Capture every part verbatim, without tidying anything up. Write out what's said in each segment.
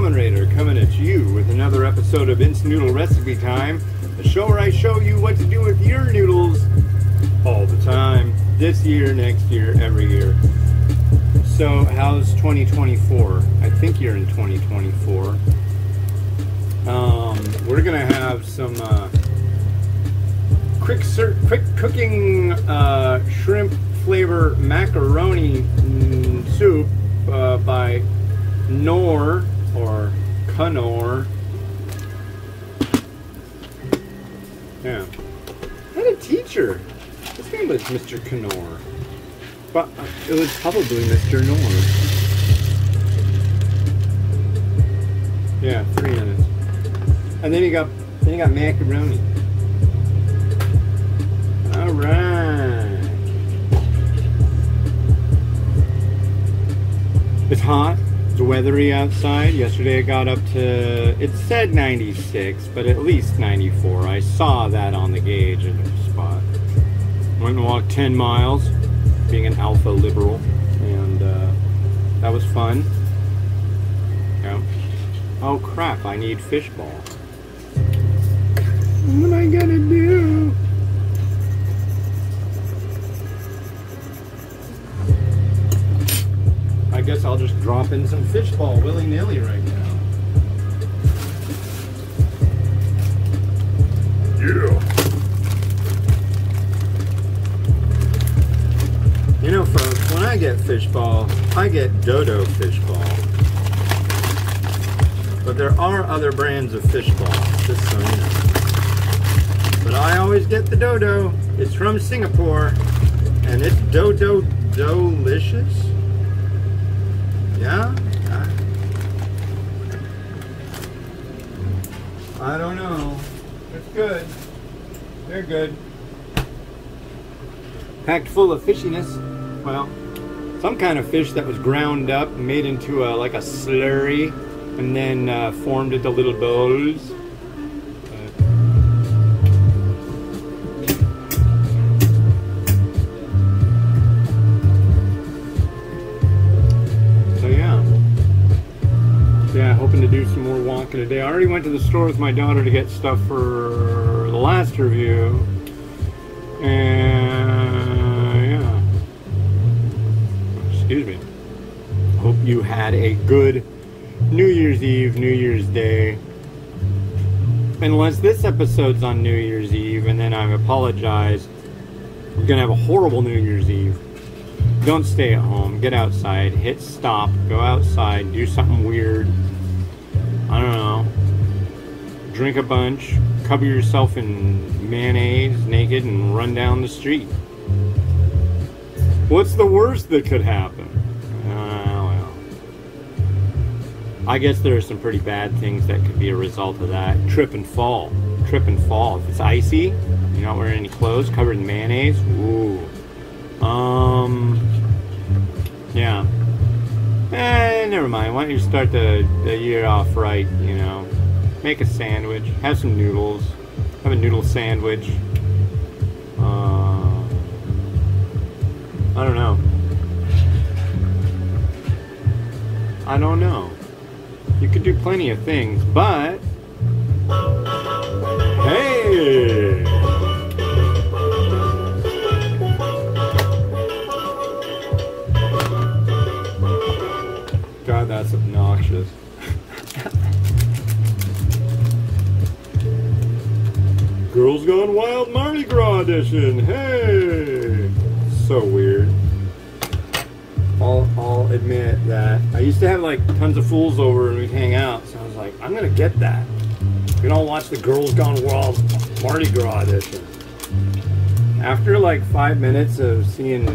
Ramen Rater coming at you with another episode of Instant Noodle Recipe Time, the show where I show you what to do with your noodles all the time, this year, next year, every year. So how's twenty twenty-four? I think you're in twenty twenty-four. Um, we're gonna have some uh, quick, quick cooking uh, shrimp flavor macaroni mm, soup uh, by Knorr or Knorr. Yeah, I had a teacher. His name was Mister Knorr, but uh, it was probably Mister Knorr. Yeah, three minutes. And then you got then you got macaroni. All right. It's hot. It's weathery outside. Yesterday it got up to, it said ninety-six, but at least ninety-four. I saw that on the gauge in the spot. Went and walked ten miles, being an alpha liberal, and uh, that was fun. Yeah. Oh crap, I need fishball. What am I gonna do? I guess I'll just drop in some fishball willy-nilly right now. Yeah. You know, folks, when I get fishball, I get Dodo fishball. But there are other brands of fishball, just so you know. But I always get the Dodo. It's from Singapore, and it's Dodo-Dolicious. Yeah? I don't know. It's good. They're good. Packed full of fishiness. Well, some kind of fish that was ground up and made into a, like a slurry and then uh, formed into little bowls. To do some more walking today. I already went to the store with my daughter to get stuff for the last review, and yeah, excuse me. Hope you had a good New Year's Eve, New Year's Day, unless this episode's on New Year's Eve, and then I apologize. We're gonna have a horrible New Year's Eve. Don't stay at home, get outside, hit stop, go outside, do something weird. I don't know, drink a bunch, cover yourself in mayonnaise naked and run down the street. What's the worst that could happen? Uh, well, I guess there are some pretty bad things that could be a result of that. Trip and fall, trip and fall. If it's icy, you're not wearing any clothes, covered in mayonnaise, ooh. Um, yeah. Eh, never mind. Why don't you start the, the year off right, you know. Make a sandwich. Have some noodles. Have a noodle sandwich. Uh, I don't know. I don't know. You could do plenty of things, but... Hey! That's obnoxious. Girls Gone Wild Mardi Gras Edition. Hey! So weird. I'll, I'll admit that. I used to have like tons of fools over and we'd hang out. So I was like, I'm going to get that. We don't watch the Girls Gone Wild Mardi Gras Edition. After like five minutes of seeing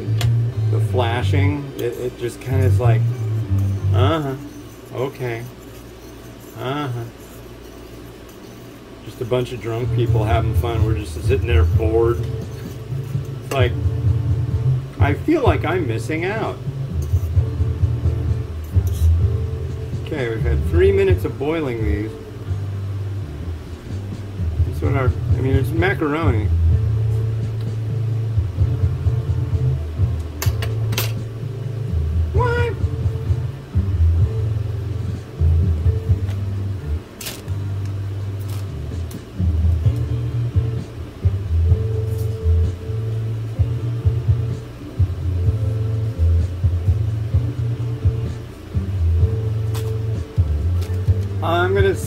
the flashing, it, it just kind of is like, uh-huh. Okay. Uh-huh. Just a bunch of drunk people having fun. We're just sitting there bored. It's like, I feel like I'm missing out. Okay, we've had three minutes of boiling these. That's what our, I mean, it's macaroni.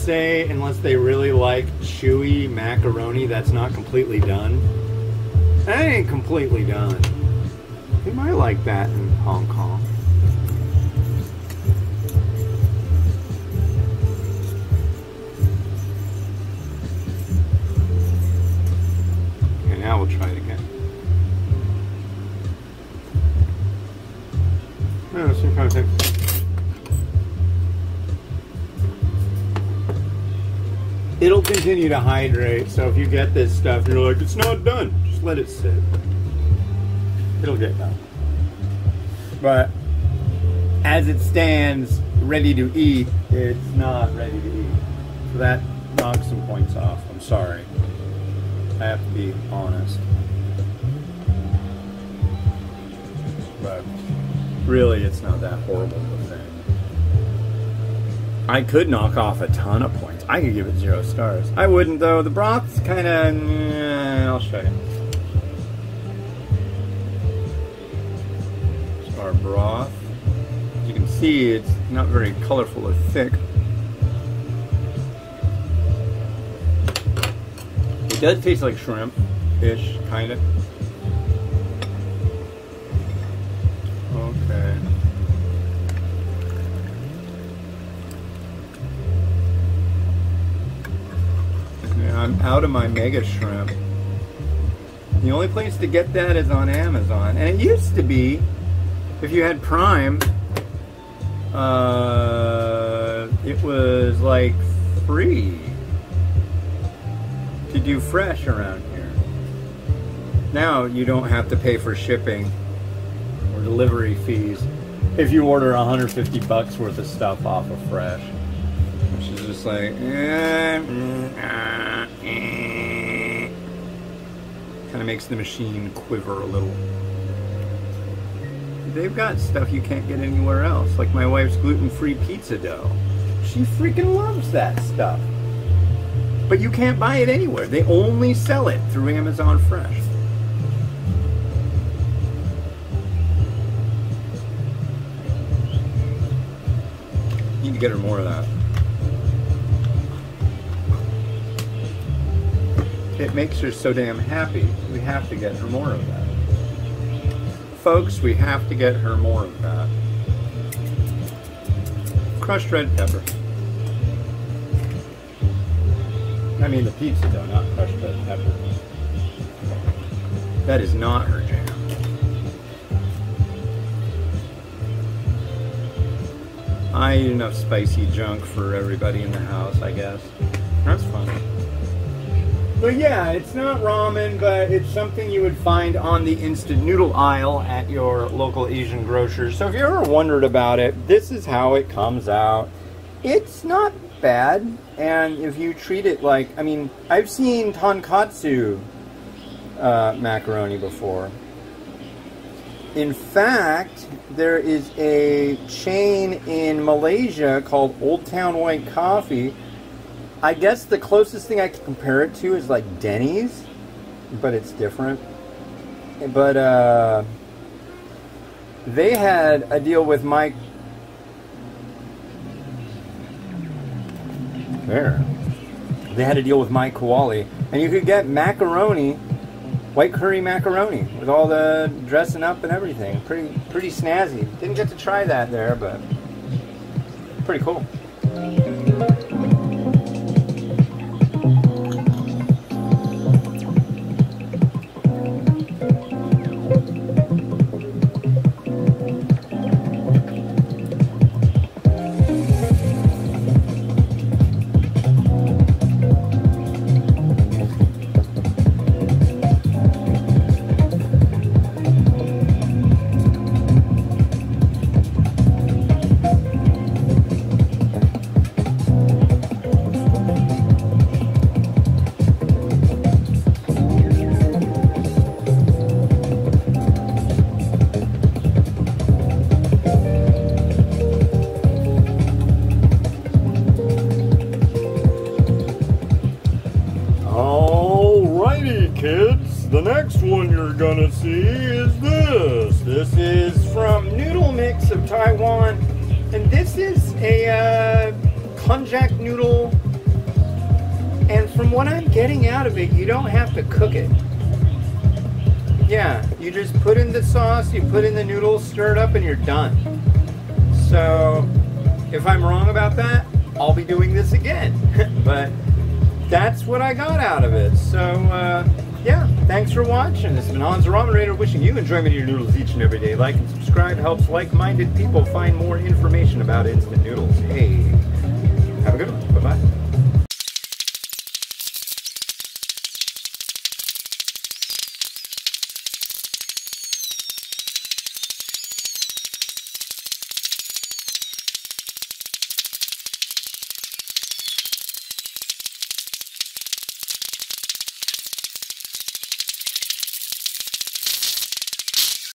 say unless they really like chewy macaroni that's not completely done. That ain't completely done. They might like that in Hong Kong. Okay, now we'll try it again. Oh, same kind of thing. It'll continue to hydrate, so if you get this stuff and you're like, it's not done, just let it sit. It'll get done. But as it stands, ready to eat, it's not ready to eat. So that knocks some points off. I'm sorry. I have to be honest. But really, it's not that horrible of a thing. I could knock off a ton of points. I could give it zero stars. I wouldn't though. The broth's kind of... Nah, I'll show you. It's our broth. As you can see, it's not very colorful or thick. It does taste like shrimp-ish, kind of. Okay. I'm out of my mega shrimp. The only place to get that is on Amazon, and it used to be, if you had Prime, uh, it was like free to do fresh around here. Now you don't have to pay for shipping or delivery fees if you order a hundred fifty bucks worth of stuff off of Fresh. She's just like, eh, mm, ah, eh. Kind of makes the machine quiver a little. They've got stuff you can't get anywhere else, like my wife's gluten-free pizza dough. She freaking loves that stuff. But you can't buy it anywhere. They only sell it through Amazon Fresh. Need to get her more of that. It makes her so damn happy. We have to get her more of that. Folks, we have to get her more of that. Crushed red pepper. I mean the pizza dough, not crushed red pepper. That is not her jam. I eat enough spicy junk for everybody in the house, I guess. That's fun. But yeah, it's not ramen, but it's something you would find on the instant noodle aisle at your local Asian grocer. So if you ever wondered about it, this is how it comes out. It's not bad, and if you treat it like, I mean, I've seen tonkatsu uh, macaroni before. In fact, there is a chain in Malaysia called Old Town White Coffee. I guess the closest thing I can compare it to is like Denny's, but it's different. But uh, they had a deal with Mike. There. They had a deal with Mike Kowali, and you could get macaroni, white curry macaroni, with all the dressing up and everything. Pretty, pretty snazzy. Didn't get to try that there, but pretty cool. Gonna see is this. This is from Noodle Mix of Taiwan, and this is a uh, konjac noodle what I'm getting out of it, you don't have to cook it. Yeah, you just put in the sauce, you put in the noodles, stir it up, and you're done. So if I'm wrong about that, I'll be doing this again. But that's what I got out of it. So uh, yeah, thanks for watching. This has been Hans the Ramen Rater wishing you enjoyment of your noodles each and every day. Like and subscribe helps like-minded people find more information about instant noodles. Hey, have a good one. Bye-bye.